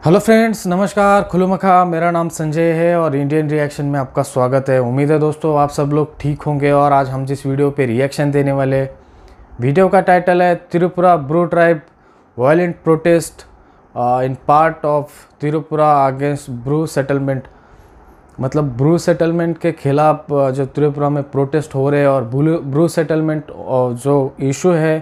Hello friends, नमस्कार, खुलुमखा। मेरा नाम संजय है और इंडियन रिएक्शन में आपका स्वागत है। उम्मीद है दोस्तों आप सब लोग ठीक होंगे। और आज हम जिस वीडियो पे रिएक्शन देने वाले, वीडियो का टाइटल है Tripura Bru tribe violent protest in part of Tripura against Bru settlement. मतलब ब्रू सेटलमेंट के खिलाफ जो त्रिपुरा में प्रोटेस्ट हो रहे हैं और ब्रू सेटलमेंट जो इशू है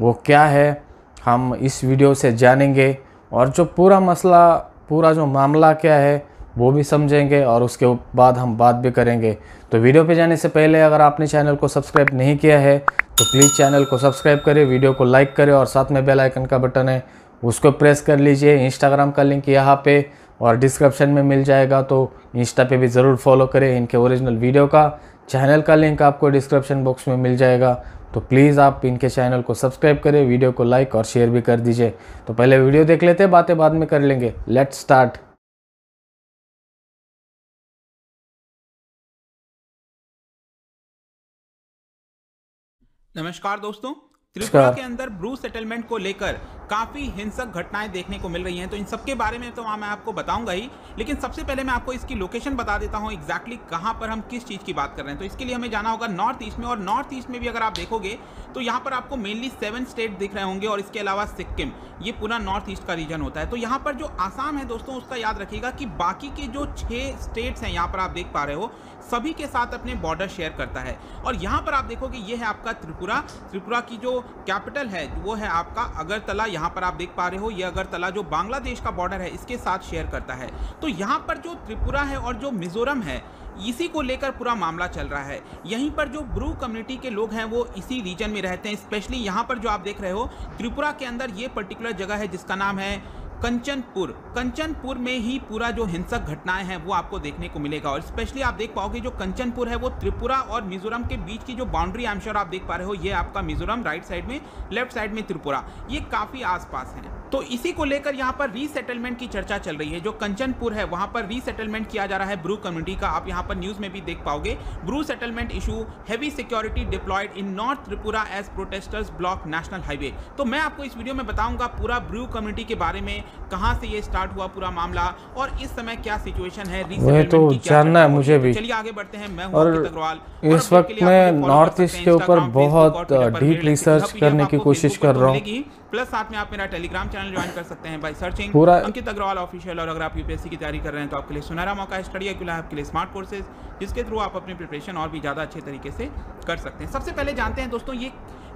वो क्या है, हम इस वीडियो से जानेंगे। और जो पूरा मसला, पूरा जो मामला क्या है वो भी समझेंगे और उसके बाद हम बात भी करेंगे। तो वीडियो पे जाने से पहले अगर आपने चैनल को सब्सक्राइब नहीं किया है तो प्लीज़ चैनल को सब्सक्राइब करें, वीडियो को लाइक करें और साथ में बेल आइकन का बटन है उसको प्रेस कर लीजिए। इंस्टाग्राम का लिंक यहाँ पे और डिस्क्रिप्शन में मिल जाएगा, तो इंस्टा पे भी ज़रूर फॉलो करें। इनके ओरिजिनल वीडियो का, चैनल का लिंक आपको डिस्क्रिप्शन बॉक्स में मिल जाएगा। तो प्लीज़ आप इनके चैनल को सब्सक्राइब करें, वीडियो को लाइक और शेयर भी कर दीजिए। तो पहले वीडियो देख लेते हैं, बातें बाद में कर लेंगे। Let's start. नमस्कार दोस्तों, त्रिपुरा के अंदर ब्रू सेटलमेंट को लेकर काफ़ी हिंसक घटनाएं देखने को मिल रही हैं। तो इन सब के बारे में तो मैं आपको बताऊंगा ही, लेकिन सबसे पहले मैं आपको इसकी लोकेशन बता देता हूं एग्जैक्टली कहां पर हम किस चीज़ की बात कर रहे हैं। तो इसके लिए हमें जाना होगा नॉर्थ ईस्ट में। और नॉर्थ ईस्ट में भी अगर आप देखोगे तो यहाँ पर आपको मेनली 7 स्टेट दिख रहे होंगे और इसके अलावा सिक्किम, ये पूरा नॉर्थ ईस्ट का रीजन होता है। तो यहाँ पर जो आसाम है दोस्तों, उसका याद रखिएगा कि बाकी के जो 6 स्टेट्स हैं यहाँ पर आप देख पा रहे हो, सभी के साथ अपने बॉर्डर शेयर करता है। और यहाँ पर आप देखोगे ये है आपका त्रिपुरा। त्रिपुरा की जो कैपिटल है वो है आपका अगरतला। यहाँ पर आप देख पा रहे हो ये अगरतला जो बांग्लादेश का बॉर्डर है इसके साथ शेयर करता है। तो यहाँ पर जो त्रिपुरा है और जो मिजोरम है, इसी को लेकर पूरा मामला चल रहा है। यहीं पर जो ब्रू कम्युनिटी के लोग हैं वो इसी रीजन में रहते हैं। स्पेशली यहाँ पर जो आप देख रहे हो त्रिपुरा के अंदर ये पर्टिकुलर जगह है जिसका नाम है कंचनपुर। कंचनपुर में ही पूरा जो हिंसक घटनाएं हैं वो आपको देखने को मिलेगा। और स्पेशली आप देख पाओगे जो कंचनपुर है वो त्रिपुरा और मिजोरम के बीच की जो बाउंड्री, आई एम श्योर आप देख पा रहे हो, ये आपका मिजोरम राइट साइड में, लेफ्ट साइड में त्रिपुरा, ये काफ़ी आसपास है। तो इसी को लेकर यहाँ पर रीसेटलमेंट की चर्चा चल रही है। जो कंचनपुर है वहाँ पर रीसेटलमेंट किया जा रहा है ब्रू कम्युनिटी का। आप यहाँ पर न्यूज़ में भी देख पाओगे Bru settlement issue, heavy security deployed in north Tripura as protesters block national highway. तो मैं आपको इस वीडियो में बताऊँगा पूरा ब्रू कम्युनिटी के बारे में, कहाँ से ये स्टार्ट हुआ पूरा मामला और इस समय क्या सिचुएशन है, रीसेटलमेंट तो जानना है मुझे भी। चलिए आगे बढ़ते हैं। मैं हूँ अंकित अग्रवाल। इस वक्त मैं नॉर्थ ईस्ट के ऊपर बहुत डीप रिसर्च करने की कोशिश कर रहा हूँ। प्लस साथ में आप मेरा टेलीग्राम चैनल ज्वाइन कर सकते हैं by searching Ankit Agarwal official. और अगर आप यूपीएससी की तैयारी कर रहे हैं तो आपके लिए सुनहरा मौका है, स्टडी एक्यूल है आपके लिए स्मार्ट कोर्सेज, जिसके थ्रू आप अपनी प्रिपरेशन और भी ज़्यादा अच्छे तरीके से कर सकते हैं। सबसे पहले जानते हैं दोस्तों ये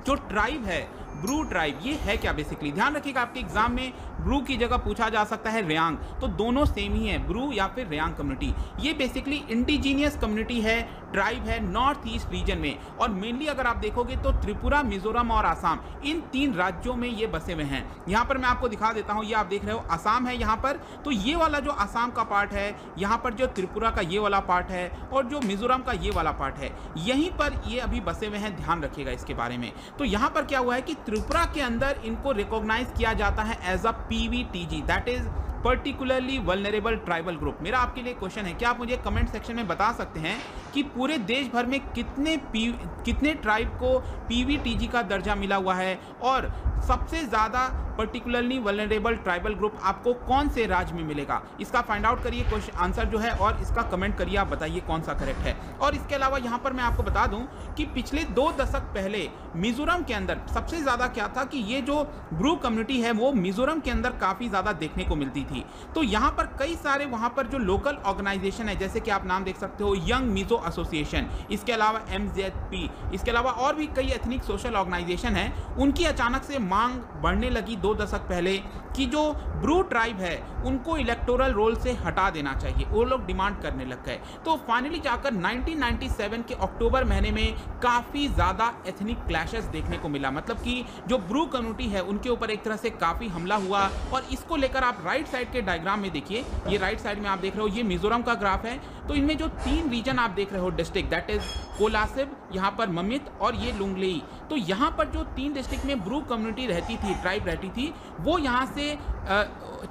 जो ट्राइब है ब्रू ट्राइब, ये है क्या बेसिकली। ध्यान रखिएगा आपके एग्जाम में ब्रू की जगह पूछा जा सकता है रियांग, तो दोनों सेम ही है, ब्रू या फिर रियांग कम्युनिटी। ये बेसिकली इंडिजीनियस कम्युनिटी है, ट्राइब है नॉर्थ ईस्ट रीजन में। और मेनली अगर आप देखोगे तो त्रिपुरा, मिजोरम और आसाम, इन 3 राज्यों में ये बसे हुए हैं। यहाँ पर मैं आपको दिखा देता हूँ, ये आप देख रहे हो आसाम है यहाँ पर। तो ये वाला जो आसाम का पार्ट है, यहाँ पर जो त्रिपुरा का ये वाला पार्ट है और जो मिजोरम का ये वाला पार्ट है, यहीं पर ये अभी बसे हुए हैं। ध्यान रखिएगा इसके बारे में। तो यहाँ पर क्या हुआ है कि त्रिपुरा के अंदर इनको रिकॉग्नाइज किया जाता है as a PVTG, that is particularly vulnerable tribal group. मेरा आपके लिए क्वेश्चन है, क्या आप मुझे कमेंट सेक्शन में बता सकते हैं कि पूरे देश भर में कितने ट्राइब को PVTG का दर्जा मिला हुआ है और सबसे ज़्यादा पर्टिकुलरली वल्नरेबल ट्राइबल ग्रुप आपको कौन से राज्य में मिलेगा? इसका फाइंड आउट करिए क्वेश्चन आंसर जो है, और इसका कमेंट करिए, आप बताइए कौन सा करेक्ट है। और इसके अलावा यहाँ पर मैं आपको बता दूँ कि पिछले 2 दशक पहले मिजोरम के अंदर सबसे ज़्यादा क्या था कि ये जो ब्रू कम्युनिटी है वो मिजोरम के अंदर काफ़ी ज़्यादा देखने को मिलती थी। तो यहाँ पर कई सारे वहाँ पर जो लोकल ऑर्गेनाइजेशन है, जैसे कि आप नाम देख सकते हो यंग मिजो एसोसिएशन, इसके अलावा MZP, इसके अलावा और भी कई एथनिक सोशल ऑर्गेनाइजेशन हैं, उनकी अचानक से मांग बढ़ने लगी 2 दशक पहले कि जो ब्रू ट्राइब है उनको इलेक्टोरल रोल से हटा देना चाहिए। वो लोग डिमांड करने लग गए। तो फाइनली जाकर 1997 के अक्टूबर महीने में काफ़ी ज़्यादा एथनिक क्लैशेस देखने को मिला। मतलब कि जो ब्रू कम्युनिटी है उनके ऊपर एक तरह से काफ़ी हमला हुआ। और इसको लेकर आप राइट साइड के डायग्राम में देखिए, ये राइट साइड में आप देख रहे हो, ये मिजोरम का ग्राफ है। तो इनमें जो तीन रीजन आप देख रहे हो डिस्ट्रिक्ट, दैट इज कोलासिब, यहाँ पर ममित और ये लुंगलेई, तो यहाँ पर जो तीन डिस्ट्रिक्ट में ब्रू कम्युनिटी रहती थी, ट्राइब रहती थी, वो यहाँ से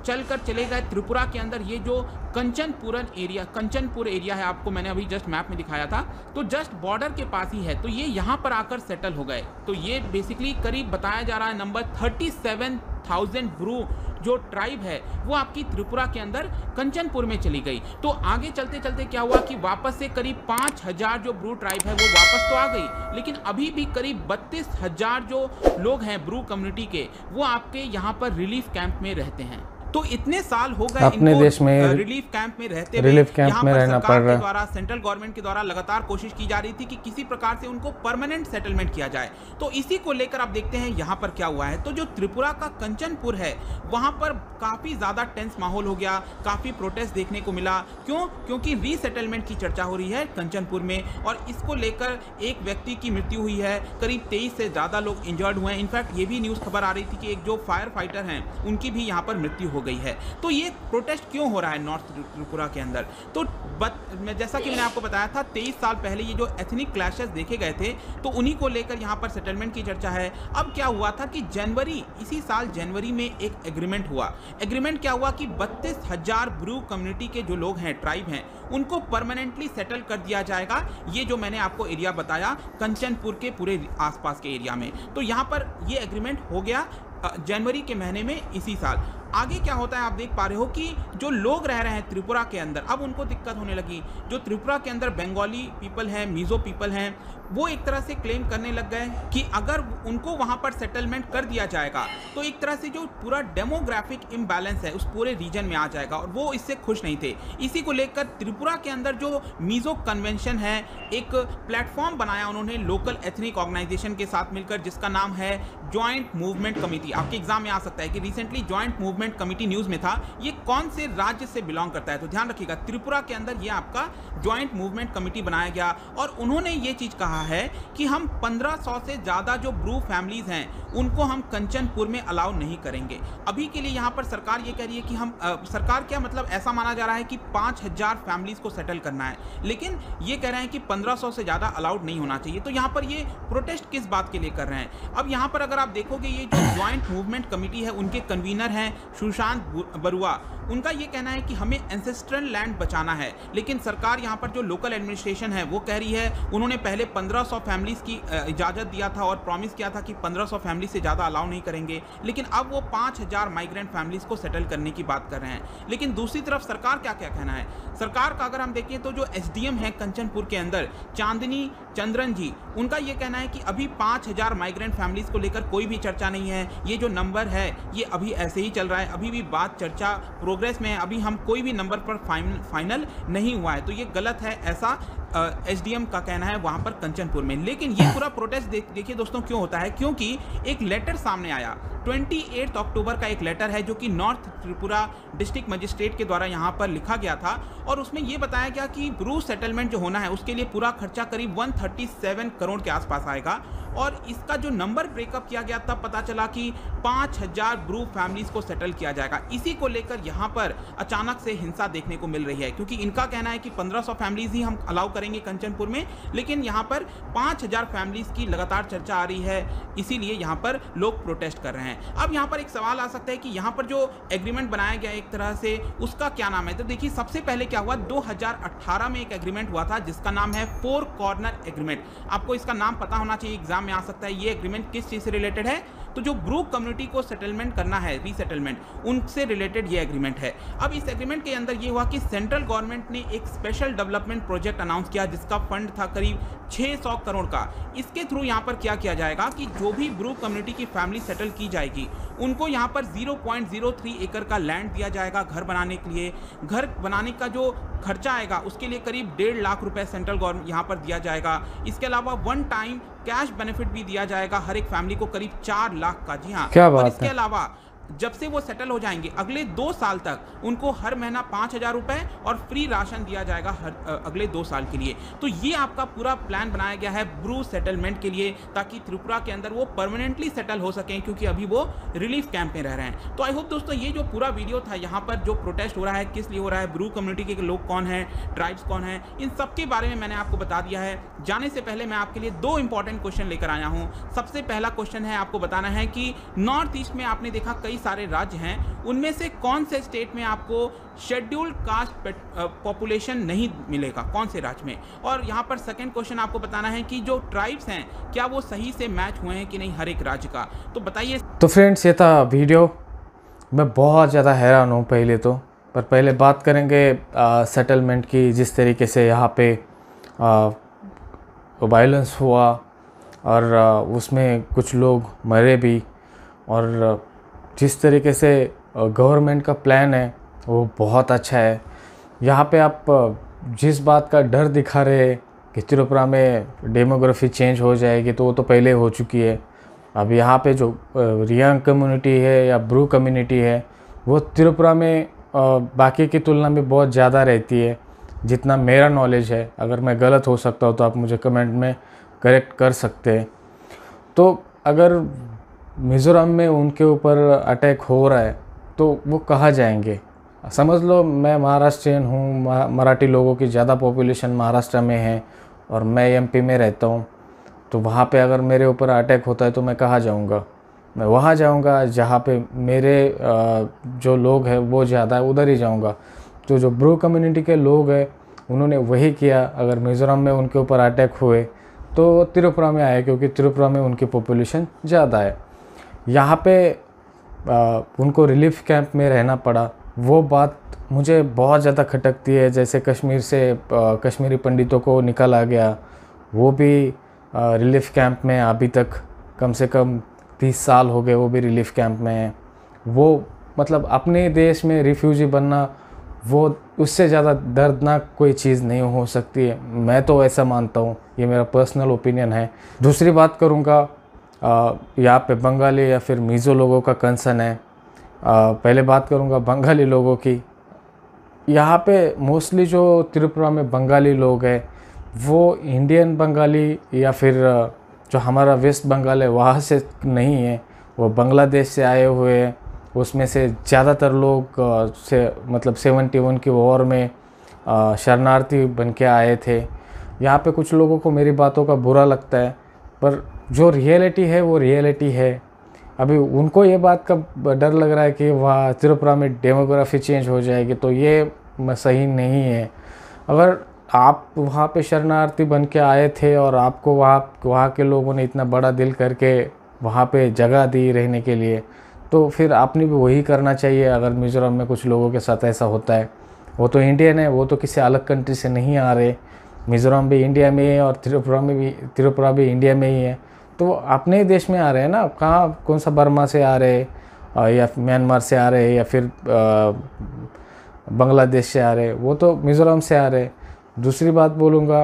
चलकर चले गए त्रिपुरा के अंदर। ये जो कंचनपुर एरिया है, आपको मैंने अभी जस्ट मैप में दिखाया था, तो जस्ट बॉर्डर के पास ही है, तो ये यहाँ पर आकर सेटल हो गए। तो ये बेसिकली करीब बताया जा रहा है नंबर 37,000 ब्रू जो ट्राइब है वो आपकी त्रिपुरा के अंदर कंचनपुर में चली गई। तो आगे चलते चलते क्या हुआ कि वापस से करीब 5,000 जो ब्रू ट्राइब है वो वापस तो आ गई, लेकिन अभी भी करीब 32,000 जो लोग हैं ब्रू कम्युनिटी के वो आपके यहाँ पर रिलीफ कैंप में रहते हैं। तो इतने साल हो गए अपने देश में रिलीफ कैंप में रहते हुए यहाँ पर सरकार के द्वारा, सेंट्रल गवर्नमेंट के द्वारा लगातार कोशिश की जा रही थी कि किसी प्रकार से उनको परमानेंट सेटलमेंट किया जाए। तो इसी को लेकर आप देखते हैं यहाँ पर क्या हुआ है। तो जो त्रिपुरा का कंचनपुर है वहाँ पर काफ़ी ज़्यादा टेंस माहौल हो गया, काफ़ी प्रोटेस्ट देखने को मिला। क्यों? क्योंकि रीसेटलमेंट की चर्चा हो रही है कंचनपुर में, और इसको लेकर एक व्यक्ति की मृत्यु हुई है, करीब 23 से ज़्यादा लोग इंजर्ड हुए हैं। इनफैक्ट ये भी न्यूज़ खबर आ रही थी कि एक जो फायर फाइटर हैं उनकी भी यहाँ पर मृत्यु हो गई है। तो ये प्रोटेस्ट क्यों हो रहा है नॉर्थ त्रिपुरा के अंदर? तो जैसा कि मैंने आपको बताया था 23 साल पहले ये जो एथनिक क्लैशेस देखे गए थे तो उन्हीं को लेकर यहाँ पर सेटलमेंट की चर्चा है। अब क्या हुआ था कि इसी साल जनवरी में एक एग्रीमेंट हुआ। एग्रीमेंट क्या हुआ कि 32,000 ब्रू कम्युनिटी के जो लोग हैं, ट्राइब हैं, उनको परमानेंटली सेटल कर दिया जाएगा। ये जो मैंने आपको एरिया बताया कंचनपुर के पूरे आसपास के एरिया में, तो यहाँ पर ये एग्रीमेंट हो गया जनवरी के महीने में इसी साल। आगे क्या होता है आप देख पा रहे हो कि जो लोग रह रहे हैं त्रिपुरा के अंदर अब उनको दिक्कत होने लगी। जो त्रिपुरा के अंदर बंगाली पीपल हैं, मिजो पीपल हैं, वो एक तरह से क्लेम करने लग गए कि अगर उनको वहाँ पर सेटलमेंट कर दिया जाएगा तो एक तरह से जो पूरा डेमोग्राफिक इम्बैलेंस है उस पूरे रीजन में आ जाएगा, और वो इससे खुश नहीं थे। इसी को लेकर त्रिपुरा के अंदर जो मिजो कन्वेंशन है, एक प्लेटफॉर्म बनाया उन्होंने लोकल एथनिक ऑर्गेनाइजेशन के साथ मिलकर, जिसका नाम है जॉइंट मूवमेंट कमेटी। आपके एग्जाम में आ सकता है कि recently joint movement committee news में था, ये कौन से राज्य से बिलोंग करता है, तो ध्यान रखिएगा त्रिपुरा के अंदर ये आपका जॉइंट मूवमेंट कमेटी बनाया गया। और उन्होंने ये चीज़ कहा है कि हम 1500 से ज़्यादा जो ब्रू फैमिलीज़ हैं उनको हम कंचनपुर में अलाउ नहीं करेंगे। अभी के लिए यहाँ पर सरकार ये कह रही है कि हम सरकार क्या मतलब ऐसा माना जा रहा है कि 5,000 फैमिलीज़ को सेटल करना है, लेकिन ये कह रहे हैं कि 1500 से ज़्यादा अलाउड नहीं होना चाहिए। तो यहाँ पर ये प्रोटेस्ट किस बात के लिए कर रहे हैं? अब यहाँ पर अगर आप देखोगे ये जो ज्वाइंट मूवमेंट कमेटी है उनके कन्वीनर हैं सुशांत बरुआ, उनका ये कहना है कि हमें एंसेस्ट्रल लैंड बचाना है, लेकिन सरकार यहाँ पर जो लोकल एडमिनिस्ट्रेशन है वो कह रही है, उन्होंने पहले 1500 फैमिलीज़ की इजाज़त दिया था और प्रॉमिस किया था कि 1500 फैमिली से ज़्यादा अलाउ नहीं करेंगे, लेकिन अब वो 5,000 माइग्रेंट फैमिलीज़ को सेटल करने की बात कर रहे हैं। लेकिन दूसरी तरफ सरकार का क्या कहना है? सरकार का अगर हम देखें तो जो SDM है कंचनपुर के अंदर चांदनी चंद्रन जी, उनका ये कहना है कि अभी 5,000 माइग्रेंट फैमिलीज़ को लेकर कोई भी चर्चा नहीं है, ये जो नंबर है ये अभी ऐसे ही चल रहा है, अभी भी बात चर्चा प्रोग्रेस में है, अभी हम कोई भी नंबर पर फाइनल नहीं हुआ है, तो ये गलत है, ऐसा SDM का कहना है वहाँ पर कंचनपुर में। लेकिन ये पूरा प्रोटेस्ट देखिए दोस्तों क्यों होता है, क्योंकि एक लेटर सामने आया 28 अक्टूबर का, एक लेटर है जो कि नॉर्थ त्रिपुरा डिस्ट्रिक्ट मजिस्ट्रेट के द्वारा यहाँ पर लिखा गया था, और उसमें यह बताया गया कि ब्रू सेटलमेंट जो होना है उसके लिए पूरा खर्चा करीब 137 करोड़ के आसपास आएगा, और इसका जो नंबर ब्रेकअप किया गया तब पता चला कि 5,000 ब्रू फैमिलीज़ को सेटल किया जाएगा। इसी को लेकर यहाँ पर अचानक से हिंसा देखने को मिल रही है, क्योंकि इनका कहना है कि 1,500 फैमिलीज़ ही हम अलाउ करेंगे कंचनपुर में, लेकिन यहाँ पर 5,000 फैमिलीज़ की लगातार चर्चा आ रही है, इसीलिए यहाँ पर लोग प्रोटेस्ट कर रहे हैं। अब यहाँ पर एक सवाल आ सकता है कि यहाँ पर जो एग्रीमेंट बनाया गया एक तरह से उसका क्या नाम है? तो देखिए सबसे पहले क्या हुआ, 2018 में एक एग्रीमेंट हुआ था जिसका नाम है 4 कॉर्नर एग्रीमेंट। आपको इसका नाम पता होना चाहिए, एग्जाम में आ सकता है। ये एग्रीमेंट किस चीज़ से रिलेटेड है? तो जो ब्रू कम्युनिटी को सेटलमेंट करना है, रीसेटलमेंट, उनसे रिलेटेड ये एग्रीमेंट है। अब इस एग्रीमेंट के अंदर ये हुआ कि सेंट्रल गवर्नमेंट ने एक स्पेशल डेवलपमेंट प्रोजेक्ट अनाउंस किया जिसका फंड था करीब 600 करोड़ का। इसके थ्रू यहाँ पर क्या किया जाएगा कि जो भी ब्रू कम्युनिटी की फैमिली सेटल की जाएगी उनको यहाँ पर 0.03 एकड़ का लैंड दिया जाएगा घर बनाने के लिए। घर बनाने का जो खर्चा आएगा उसके लिए करीब 1.5 लाख रुपये सेंट्रल गवर्नमेंट यहाँ पर दिया जाएगा। इसके अलावा वन टाइम कैश बेनिफिट भी दिया जाएगा हर एक फैमिली को करीब 4 लाख का। जी हाँ, और इसके अलावा जब से वो सेटल हो जाएंगे अगले 2 साल तक उनको हर महीना 5,000 रुपये और फ्री राशन दिया जाएगा हर अगले 2 साल के लिए। तो ये आपका पूरा प्लान बनाया गया है ब्रू सेटलमेंट के लिए, ताकि त्रिपुरा के अंदर वो परमानेंटली सेटल हो सकें, क्योंकि अभी वो रिलीफ कैंप में रह रहे हैं। तो आई होप दोस्तों ये जो पूरा वीडियो था, यहाँ पर जो प्रोटेस्ट हो रहा है, किस लिए हो रहा है, ब्रू कम्युनिटी के लोग कौन है, ट्राइब्स कौन है, इन सब के बारे में मैंने आपको बता दिया है। जाने से पहले मैं आपके लिए 2 इंपॉर्टेंट क्वेश्चन लेकर आया हूँ। सबसे पहला क्वेश्चन है, आपको बताना है कि नॉर्थ ईस्ट में आपने देखा कई सारे राज्य हैं, उनमें से कौन से स्टेट में आपको शेड्यूल्ड कास्ट पॉपुलेशन नहीं मिलेगा, कौन से राज्य में। और यहाँ पर सेकंड क्वेश्चन आपको बताना है कि जो ट्राइब्स हैं क्या वो सही से मैच हुए हैं कि नहीं हर एक राज्य का। तो बताइए। तो फ्रेंड्स ये था वीडियो, मैं बहुत ज़्यादा हैरान हूँ पहले तो, पर पहले बात करेंगे सेटलमेंट की। जिस तरीके से यहाँ पे वायलेंस हुआ और उसमें कुछ लोग मरे भी, और जिस तरीके से गवर्नमेंट का प्लान है वो बहुत अच्छा है। यहाँ पे आप जिस बात का डर दिखा रहे कि त्रिपुरा में डेमोग्राफी चेंज हो जाएगी, तो वो तो पहले हो चुकी है। अब यहाँ पे जो रियांग कम्युनिटी है या ब्रू कम्युनिटी है वो त्रिपुरा में बाकी की तुलना में बहुत ज़्यादा रहती है, जितना मेरा नॉलेज है। अगर मैं गलत हो सकता हूँ तो आप मुझे कमेंट में करेक्ट कर सकते हैं। तो अगर मिज़ोरम में उनके ऊपर अटैक हो रहा है तो वो कहाँ जाएंगे? समझ लो मैं महाराष्ट्रियन हूँ, मराठी लोगों की ज़्यादा पॉपुलेशन महाराष्ट्र में है और मैं एमपी में रहता हूँ, तो वहाँ पे अगर मेरे ऊपर अटैक होता है तो मैं कहाँ जाऊँगा? मैं वहाँ जाऊँगा जहाँ पे मेरे जो लोग हैं वो ज़्यादा है, उधर ही जाऊँगा। तो जो ब्रू कम्युनिटी के लोग हैं उन्होंने वही किया। अगर मिज़ोरम में उनके ऊपर अटैक हुए तो वो त्रिपुरा में आए, क्योंकि त्रिपुरा में उनकी पॉपुलेशन ज़्यादा है। यहाँ पे उनको रिलीफ कैंप में रहना पड़ा। वो बात मुझे बहुत ज़्यादा खटकती है। जैसे कश्मीर से कश्मीरी पंडितों को निकाला गया, वो भी रिलीफ कैंप में अभी तक कम से कम 30 साल हो गए, वो भी रिलीफ कैंप में है। वो मतलब अपने देश में रिफ्यूजी बनना, वो उससे ज़्यादा दर्दनाक कोई चीज़ नहीं हो सकती है, मैं तो ऐसा मानता हूँ। ये मेरा पर्सनल ओपिनियन है। दूसरी बात करूँगा, यहाँ पे बंगाली या फिर मिज़ो लोगों का कंसर्न है। पहले बात करूँगा बंगाली लोगों की। यहाँ पे मोस्टली जो त्रिपुरा में बंगाली लोग हैं वो इंडियन बंगाली या फिर जो हमारा वेस्ट बंगाल है वहाँ से नहीं है, वो बांग्लादेश से आए हुए हैं। उसमें से ज़्यादातर लोग से मतलब 71 की वॉर में शरणार्थी बन के आए थे। यहाँ पे कुछ लोगों को मेरी बातों का बुरा लगता है, पर जो रियलिटी है वो रियलिटी है। अभी उनको ये बात का डर लग रहा है कि वहाँ त्रिपुरा में डेमोग्राफी चेंज हो जाएगी, तो ये सही नहीं है। अगर आप वहाँ पे शरणार्थी बन के आए थे और आपको वहाँ के लोगों ने इतना बड़ा दिल करके वहाँ पे जगह दी रहने के लिए, तो फिर आपने भी वही करना चाहिए। अगर मिज़ोरम में कुछ लोगों के साथ ऐसा होता है, वो तो इंडियन है, वो तो किसी अलग कंट्री से नहीं आ रहे। मिज़ोरम भी इंडिया में है और त्रिपुरा भी इंडिया में ही है, तो अपने ही देश में आ रहे हैं ना। कहाँ, कौन सा बर्मा से आ रहे हैं या म्यांमार से आ रहे हैं या फिर बांग्लादेश से आ रहे हैं, वो तो मिज़ोरम से आ रहे हैं। दूसरी बात बोलूँगा,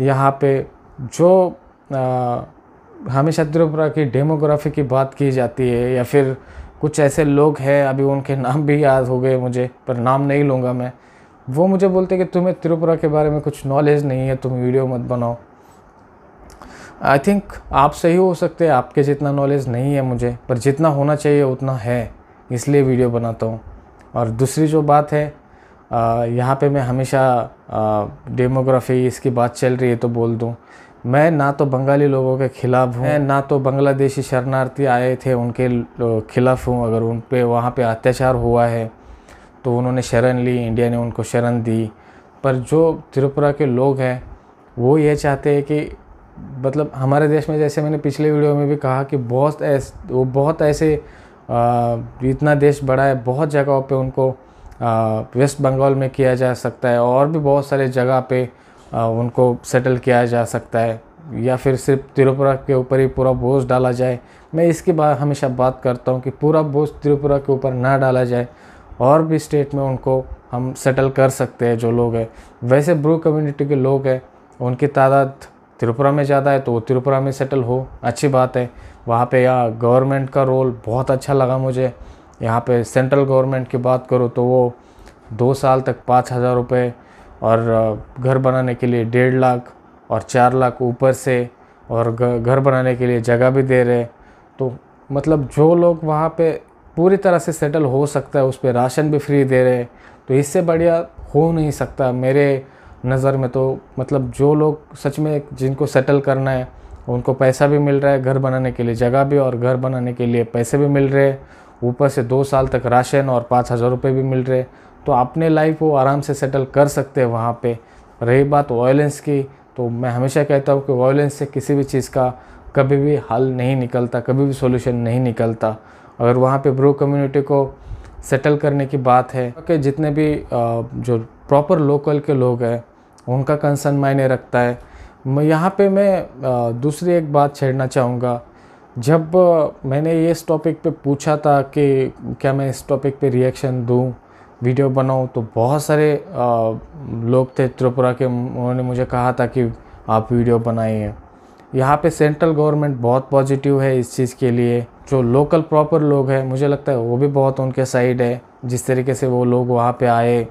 यहाँ पे जो हमेशा त्रिपुरा की डेमोग्राफी की बात की जाती है, या फिर कुछ ऐसे लोग हैं, अभी उनके नाम भी याद हो गए मुझे, पर नाम नहीं लूँगा मैं। वो मुझे बोलते कि तुम्हें त्रिपुरा के बारे में कुछ नॉलेज नहीं है, तुम वीडियो मत बनाओ। आई थिंक आप सही हो सकते हैं, आपके जितना नॉलेज नहीं है मुझे, पर जितना होना चाहिए उतना है, इसलिए वीडियो बनाता हूँ। और दूसरी जो बात है, यहाँ पे मैं हमेशा डेमोग्राफी इसकी बात चल रही है तो बोल दूँ, मैं ना तो बंगाली लोगों के ख़िलाफ़ हूँ, मैं ना तो बांग्लादेशी शरणार्थी आए थे उनके ख़िलाफ़ हूँ। अगर उन पर वहाँ पर अत्याचार हुआ है तो उन्होंने शरण ली, इंडिया ने उनको शरण दी। पर जो त्रिपुरा के लोग हैं वो ये चाहते हैं कि मतलब हमारे देश में, जैसे मैंने पिछले वीडियो में भी कहा कि बहुत ऐसे इतना देश बड़ा है, बहुत जगहों पे उनको वेस्ट बंगाल में किया जा सकता है और भी बहुत सारे जगह पे उनको सेटल किया जा सकता है, या फिर सिर्फ त्रिपुरा के ऊपर ही पूरा बोझ डाला जाए। मैं इसकी हमेशा बात करता हूँ कि पूरा बोझ त्रिपुरा के ऊपर ना डाला जाए, और भी स्टेट में उनको हम सेटल कर सकते हैं जो लोग हैं। वैसे ब्रू कम्युनिटी के लोग हैं, उनकी तादाद त्रिपुरा में ज़्यादा है, तो वो त्रिपुरा में सेटल हो, अच्छी बात है। वहाँ पे गवर्नमेंट का रोल बहुत अच्छा लगा मुझे। यहाँ पे सेंट्रल गवर्नमेंट की बात करो तो वो 2 साल तक 5,000 रुपये और घर बनाने के लिए 1.5 लाख और 4 लाख ऊपर से, और घर बनाने के लिए जगह भी दे रहे। तो मतलब जो लोग वहाँ पे पूरी तरह से सेटल हो सकता है उस पर राशन भी फ्री दे रहे, तो इससे बढ़िया हो नहीं सकता मेरे नज़र में। तो मतलब जो लोग सच में जिनको सेटल करना है उनको पैसा भी मिल रहा है, घर बनाने के लिए जगह भी और घर बनाने के लिए पैसे भी मिल रहे, ऊपर से 2 साल तक राशन और 5,000 रुपये भी मिल रहे, तो अपने लाइफ वो आराम से सेटल कर सकते हैं वहाँ पे। रही बात वायलेंस की, तो मैं हमेशा कहता हूँ कि वायलेंस से किसी भी चीज़ का कभी भी हल नहीं निकलता, कभी भी सॉल्यूशन नहीं निकलता। अगर वहाँ पे ब्रू कम्युनिटी को सेटल करने की बात है कि जितने भी जो प्रॉपर लोकल के लोग हैं उनका कंसर्न मायने रखता है। यहाँ पे मैं दूसरी एक बात छेड़ना चाहूँगा। जब मैंने ये इस टॉपिक पे पूछा था कि क्या मैं इस टॉपिक पे रिएक्शन दूँ, वीडियो बनाऊँ, तो बहुत सारे लोग थे त्रिपुरा के, उन्होंने मुझे कहा था कि आप वीडियो बनाइए। यहाँ पे सेंट्रल गवर्नमेंट बहुत पॉजिटिव है इस चीज़ के लिए। जो लोकल प्रॉपर लोग हैं मुझे लगता है वो भी बहुत उनके साइड है, जिस तरीके से वो लोग वहाँ पे आए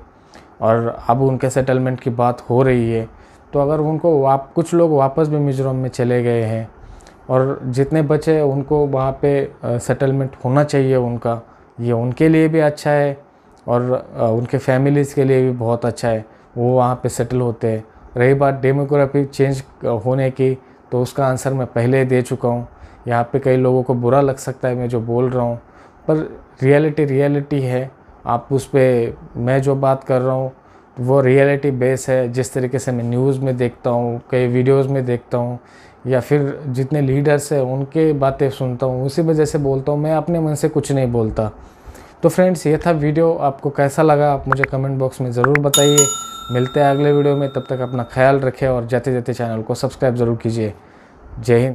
और अब उनके सेटलमेंट की बात हो रही है। तो अगर उनको कुछ लोग वापस भी मिजोरम में चले गए हैं और जितने बचे उनको वहाँ पे सेटलमेंट होना चाहिए उनका, ये उनके लिए भी अच्छा है और उनके फैमिलीज़ के लिए भी बहुत अच्छा है, वो वहाँ पे सेटल होते हैं। रही बात डेमोग्राफी चेंज होने की, तो उसका आंसर मैं पहले दे चुका हूँ। यहाँ पे कई लोगों को बुरा लग सकता है मैं जो बोल रहा हूँ, पर रियलिटी है। आप उस पर, मैं जो बात कर रहा हूँ वो रियलिटी बेस है। जिस तरीके से मैं न्यूज़ में देखता हूँ, कई वीडियोस में देखता हूँ, या फिर जितने लीडर्स हैं उनके बातें सुनता हूँ, उसी वजह से बोलता हूँ, मैं अपने मन से कुछ नहीं बोलता। तो फ्रेंड्स, ये था वीडियो, आपको कैसा लगा आप मुझे कमेंट बॉक्स में ज़रूर बताइए। मिलते हैं अगले वीडियो में, तब तक अपना ख्याल रखें और जाते जाते चैनल को सब्सक्राइब ज़रूर कीजिए। जय हिंद।